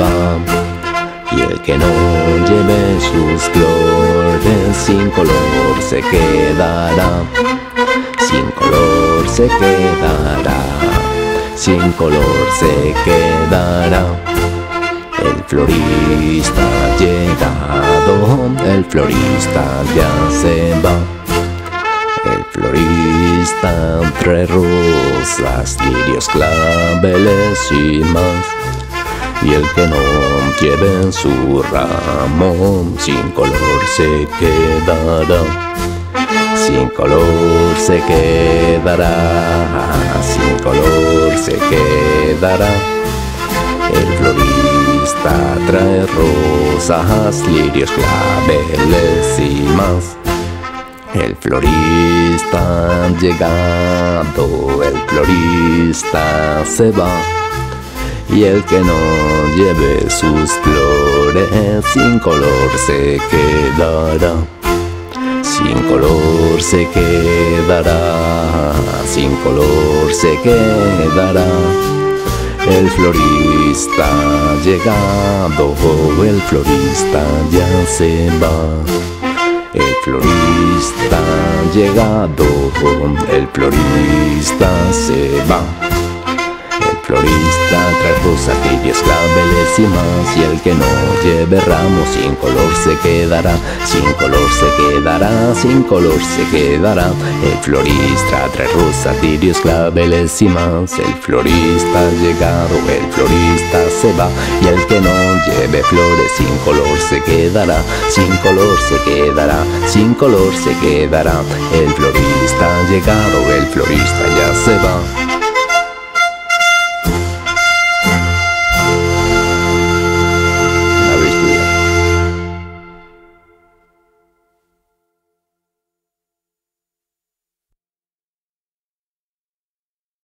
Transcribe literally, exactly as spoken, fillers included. va, y el que no lleve sus flores sin color se quedará, sin color se quedará, sin color se quedará. El florista ha llegado, el florista ya se va. El florista entre rosas, lirios, claveles y más. Y el que no lleve su ramo, sin color se quedará, sin color se quedará, sin color se quedará. El florista trae rosas, lirios, claveles y más. El florista ha llegado, el florista se va, y el que no lleve sus flores sin color se quedará, sin color se quedará, sin color se quedará. El florista ha llegado, el florista ya se va. El florista ha llegado, el florista se va. El florista trae rosas, lirios, claveles y más. Y el que no lleve ramos, sin color se quedará, sin color se quedará, sin color se quedará. El florista trae rosas, lirios, claveles y más. El florista ha llegado, el florista se va. Y el que no lleve flores, sin color se quedará, sin color se quedará, sin color se quedará. El florista ha llegado, el florista ya se va.